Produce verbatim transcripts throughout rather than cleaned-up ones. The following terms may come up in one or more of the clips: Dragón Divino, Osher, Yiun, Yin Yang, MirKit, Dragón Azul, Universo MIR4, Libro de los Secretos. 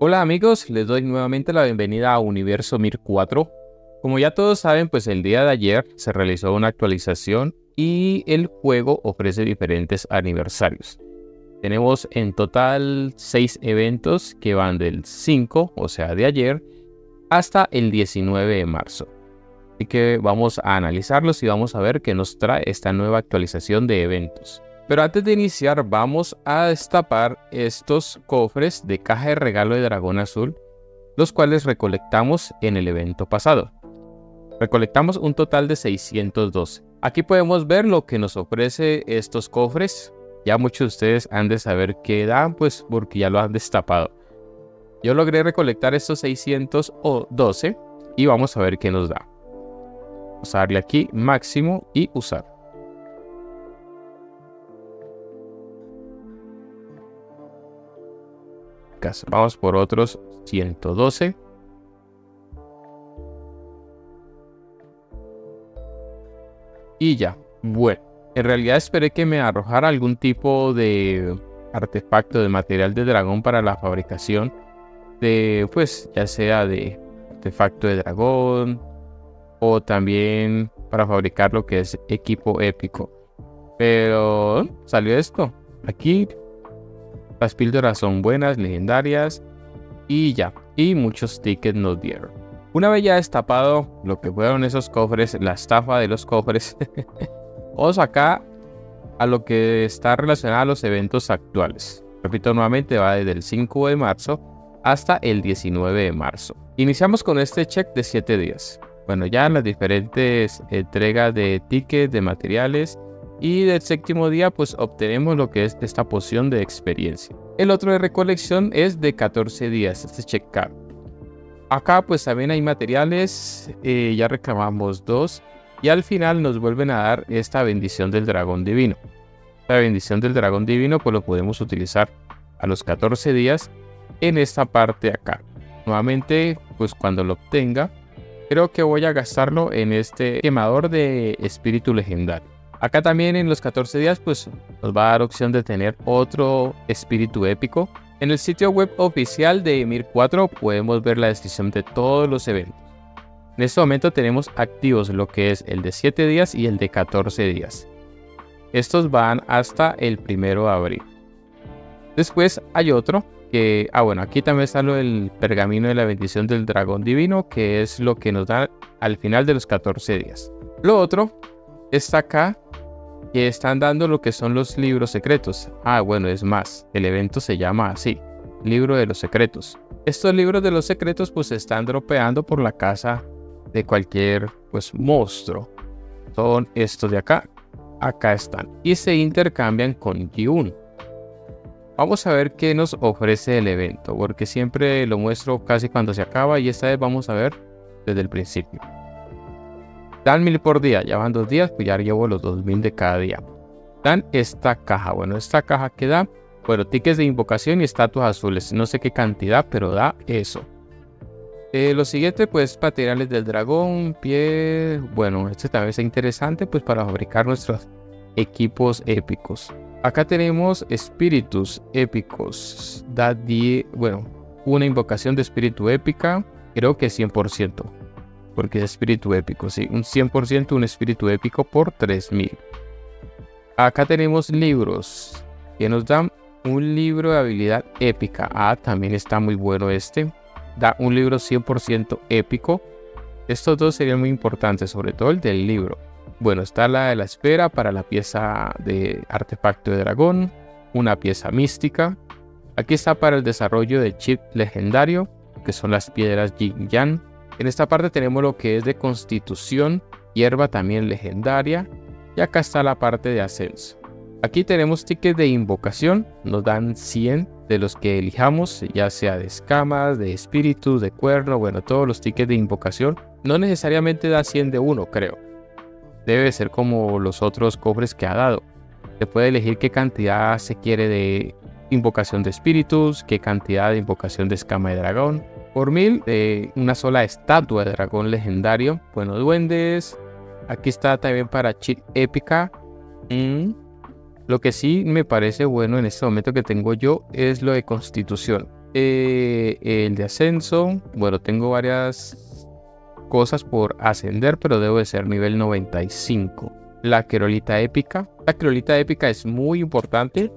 Hola amigos, les doy nuevamente la bienvenida a Universo M I R cuatro. Como ya todos saben, pues el día de ayer se realizó una actualización y el juego ofrece diferentes aniversarios. Tenemos en total seis eventos que van del cinco, o sea de ayer, hasta el diecinueve de marzo. Así que vamos a analizarlos y vamos a ver qué nos trae esta nueva actualización de eventos. Pero antes de iniciar vamos a destapar estos cofres de caja de regalo de dragón azul, los cuales recolectamos en el evento pasado. Recolectamos un total de seiscientos doce. Aquí podemos ver lo que nos ofrece estos cofres. Ya muchos de ustedes han de saber qué dan, pues porque ya lo han destapado. Yo logré recolectar estos seiscientos doce y vamos a ver qué nos da. Vamos a darle aquí máximo y usar. Vamos por otros ciento doce. Y ya. Bueno, en realidad esperé que me arrojara algún tipo de artefacto de material de dragón para la fabricación de, pues, ya sea de artefacto de dragón o también para fabricar lo que es equipo épico. Pero salió esto. Aquí las píldoras son buenas, legendarias y ya, y muchos tickets nos dieron. Una vez ya destapado lo que fueron esos cofres, la estafa de los cofres, vamos acá a lo que está relacionado a los eventos actuales. Repito nuevamente, va desde el cinco de marzo hasta el diecinueve de marzo. Iniciamos con este check de siete días. Bueno, ya en las diferentes entregas de tickets, de materiales. Y del séptimo día pues obtenemos lo que es esta poción de experiencia. El otro de recolección es de catorce días, este check-up. Acá pues también hay materiales, eh, ya reclamamos dos. Y al final nos vuelven a dar esta bendición del dragón divino. La bendición del dragón divino pues lo podemos utilizar a los catorce días en esta parte de acá. Nuevamente pues cuando lo obtenga, creo que voy a gastarlo en este quemador de espíritu legendario. Acá también en los catorce días pues nos va a dar opción de tener otro espíritu épico. En el sitio web oficial de M I R cuatro podemos ver la descripción de todos los eventos. En este momento tenemos activos lo que es el de siete días y el de catorce días. Estos van hasta el primero de abril. Después hay otro que, ah bueno, aquí también está lo del pergamino de la bendición del dragón divino, que es lo que nos da al final de los catorce días. Lo otro está acá, que están dando lo que son los libros secretos. Ah, bueno, es más, el evento se llama así, Libro de los Secretos. Estos libros de los secretos pues se están dropeando por la casa de cualquier pues monstruo. Son estos de acá, acá están, y se intercambian con Yiun. Vamos a ver qué nos ofrece el evento, porque siempre lo muestro casi cuando se acaba y esta vez vamos a ver desde el principio. Dan mil por día, ya van dos días, pues ya llevo los dos mil de cada día. Dan esta caja, bueno, esta caja que da, bueno, tickets de invocación y estatuas azules, no sé qué cantidad, pero da eso. Eh, lo siguiente, pues, materiales del dragón, pie, bueno, este también es interesante, pues, para fabricar nuestros equipos épicos. Acá tenemos espíritus épicos, da diez, bueno, una invocación de espíritu épica, creo que cien por ciento. Porque es espíritu épico, sí, un cien por ciento un espíritu épico por tres mil. Acá tenemos libros que nos dan un libro de habilidad épica. Ah, también está muy bueno este. Da un libro cien por ciento épico. Estos dos serían muy importantes, sobre todo el del libro. Bueno, está la de la esfera para la pieza de artefacto de dragón. Una pieza mística. Aquí está para el desarrollo de chip legendario, que son las piedras Yin Yang. En esta parte tenemos lo que es de constitución, hierba también legendaria. Y acá está la parte de ascenso. Aquí tenemos tickets de invocación. Nos dan cien de los que elijamos, ya sea de escamas, de espíritus, de cuerno. Bueno, todos los tickets de invocación. No necesariamente da cien de uno, creo. Debe ser como los otros cofres que ha dado. Se puede elegir qué cantidad se quiere de invocación de espíritus, qué cantidad de invocación de escama de dragón. Por mil, eh, una sola estatua de dragón legendario. Bueno, duendes. Aquí está también para cheat épica. Mm. Lo que sí me parece bueno en este momento que tengo yo es lo de constitución. eh, el de ascenso. Bueno, tengo varias cosas por ascender, pero debo de ser nivel noventa y cinco. La querolita épica. La querolita épica es muy importante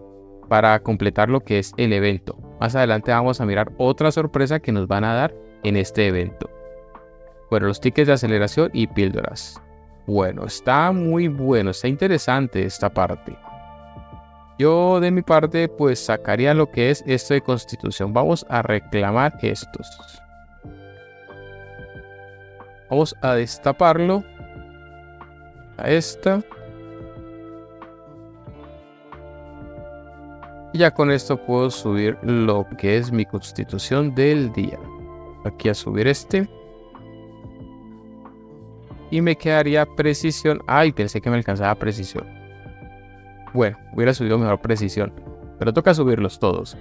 para completar lo que es el evento. Más adelante vamos a mirar otra sorpresa que nos van a dar en este evento. Bueno, los tickets de aceleración y píldoras. Bueno, está muy bueno, está interesante esta parte. Yo de mi parte pues sacaría lo que es esto de constitución. Vamos a reclamar estos. Vamos a destaparlo. A esta. Y ya con esto puedo subir lo que es mi constitución del día. Aquí a subir este. Y me quedaría precisión. Ay, pensé que me alcanzaba precisión. Bueno, hubiera subido mejor precisión. Pero toca subirlos todos.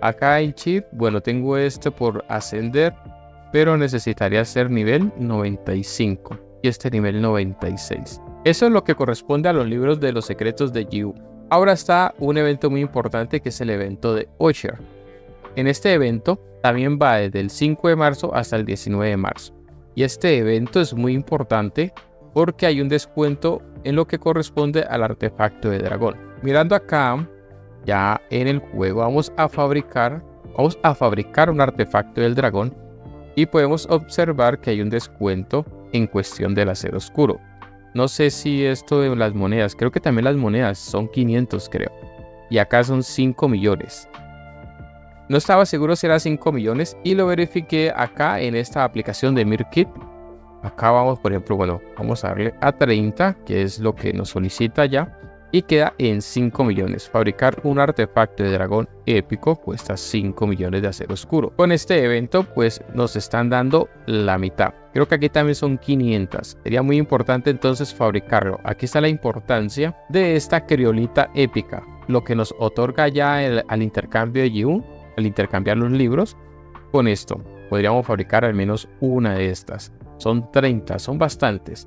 Acá en chip, bueno, tengo este por ascender. Pero necesitaría ser nivel noventa y cinco. Y este nivel noventa y seis. Eso es lo que corresponde a los libros de los secretos de Yiun. Ahora está un evento muy importante que es el evento de Osher. En este evento también va desde el cinco de marzo hasta el diecinueve de marzo. Y este evento es muy importante porque hay un descuento en lo que corresponde al artefacto de dragón. Mirando acá, ya en el juego vamos a fabricar, vamos a fabricar un artefacto del dragón y podemos observar que hay un descuento en cuestión del acero oscuro. No sé si esto de las monedas, creo que también las monedas son quinientos creo. Y acá son cinco millones. No estaba seguro si era cinco millones y lo verifiqué acá en esta aplicación de MirKit. Acá vamos, por ejemplo, bueno, vamos a darle a treinta, que es lo que nos solicita ya. Y queda en cinco millones. Fabricar un artefacto de dragón épico cuesta cinco millones de acero oscuro. Con este evento pues nos están dando la mitad. Creo que aquí también son quinientas. Sería muy importante entonces fabricarlo. Aquí está la importancia de esta criolita épica. Lo que nos otorga ya el, al intercambio de Yiun. Al intercambiar los libros. Con esto podríamos fabricar al menos una de estas. Son treinta, son bastantes.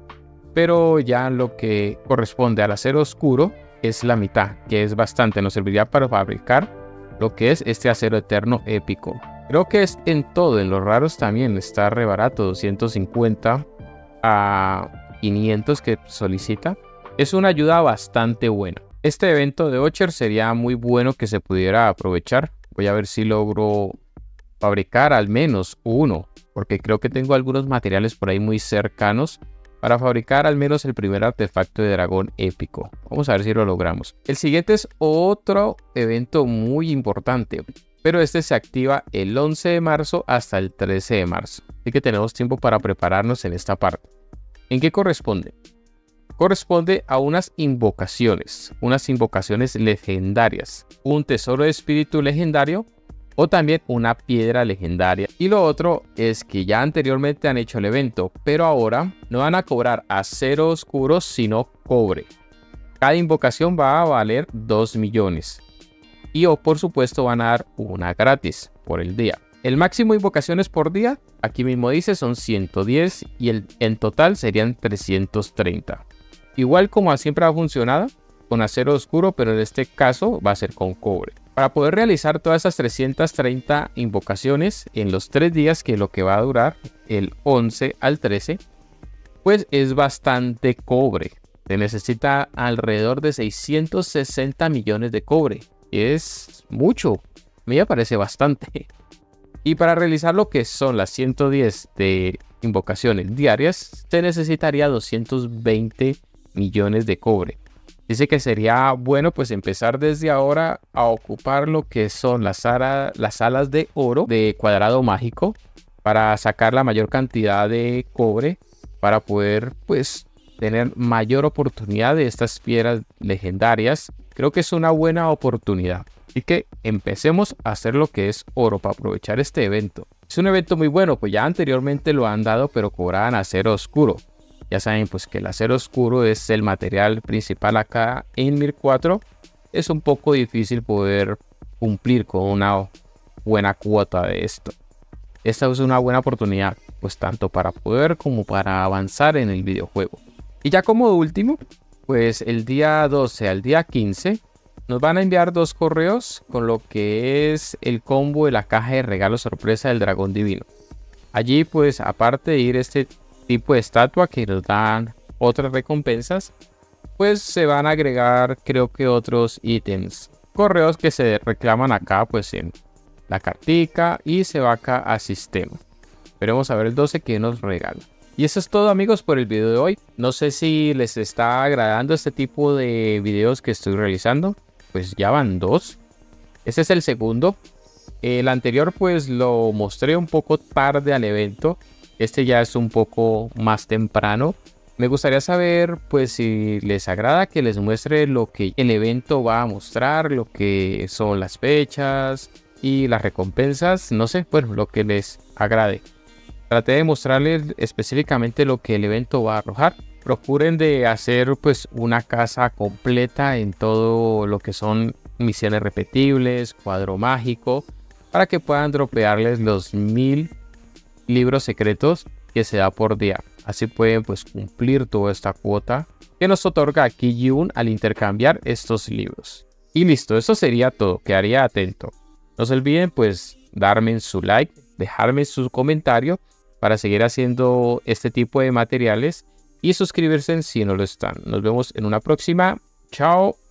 Pero ya lo que corresponde al acero oscuro es la mitad, que es bastante. Nos serviría para fabricar lo que es este acero eterno épico. Creo que es en todo, en los raros también está re barato, doscientos cincuenta a quinientos que solicita. Es una ayuda bastante buena. Este evento de Osher sería muy bueno que se pudiera aprovechar. Voy a ver si logro fabricar al menos uno, porque creo que tengo algunos materiales por ahí muy cercanos para fabricar al menos el primer artefacto de dragón épico. Vamos a ver si lo logramos. El siguiente es otro evento muy importante, pero este se activa el once de marzo hasta el trece de marzo. Así que tenemos tiempo para prepararnos en esta parte. ¿En qué corresponde? Corresponde a unas invocaciones, unas invocaciones legendarias, un tesoro de espíritu legendario o también una piedra legendaria. Y lo otro es que ya anteriormente han hecho el evento, pero ahora no van a cobrar acero oscuro, sino cobre. Cada invocación va a valer dos millones. Y o por supuesto van a dar una gratis por el día. El máximo de invocaciones por día, aquí mismo dice, son ciento diez y el, en total serían trescientos treinta. Igual como siempre ha funcionado, con acero oscuro, pero en este caso va a ser con cobre. Para poder realizar todas esas trescientas treinta invocaciones en los tres días, que es lo que va a durar el once al trece, pues es bastante cobre. Se necesita alrededor de seiscientos sesenta millones de cobre. Es mucho, me parece bastante. Y para realizar lo que son las ciento diez de invocaciones diarias, se necesitaría doscientos veinte millones de cobre. Dice que sería bueno pues empezar desde ahora a ocupar lo que son las, ala, las alas de oro de cuadrado mágico para sacar la mayor cantidad de cobre para poder pues tener mayor oportunidad de estas piedras legendarias. Creo que es una buena oportunidad. Así que empecemos a hacer lo que es oro para aprovechar este evento. Es un evento muy bueno, pues ya anteriormente lo han dado pero cobraban acero oscuro. Ya saben pues que el acero oscuro es el material principal acá en MIR cuatro. Es un poco difícil poder cumplir con una buena cuota de esto. Esta es una buena oportunidad pues tanto para poder como para avanzar en el videojuego. Y ya como último pues el día doce al día quince Nos van a enviar dos correos con lo que es el combo de la caja de regalo sorpresa del dragón divino. Allí, pues, aparte de ir este tipo de estatua que nos dan otras recompensas, pues se van a agregar, creo que, otros ítems. Correos que se reclaman acá, pues, en la cartica, y se va acá a sistema. Pero vamos a ver el doce que nos regala. Y eso es todo, amigos, por el video de hoy. No sé si les está agradando este tipo de videos que estoy realizando. Pues ya van dos. Este es el segundo. El anterior pues lo mostré un poco tarde al evento. Este ya es un poco más temprano. Me gustaría saber pues si les agrada que les muestre lo que el evento va a mostrar, lo que son las fechas y las recompensas. No sé, bueno, lo que les agrade. Traté de mostrarles específicamente lo que el evento va a arrojar. Procuren de hacer pues una casa completa en todo lo que son misiones repetibles, cuadro mágico, para que puedan dropearles los mil libros secretos que se da por día. Así pueden pues cumplir toda esta cuota que nos otorga aquí Yiun al intercambiar estos libros. Y listo, eso sería todo. Quedaría atento. No se olviden pues darme su like, dejarme su comentario para seguir haciendo este tipo de materiales y suscribirse si no lo están. Nos vemos en una próxima. Chao.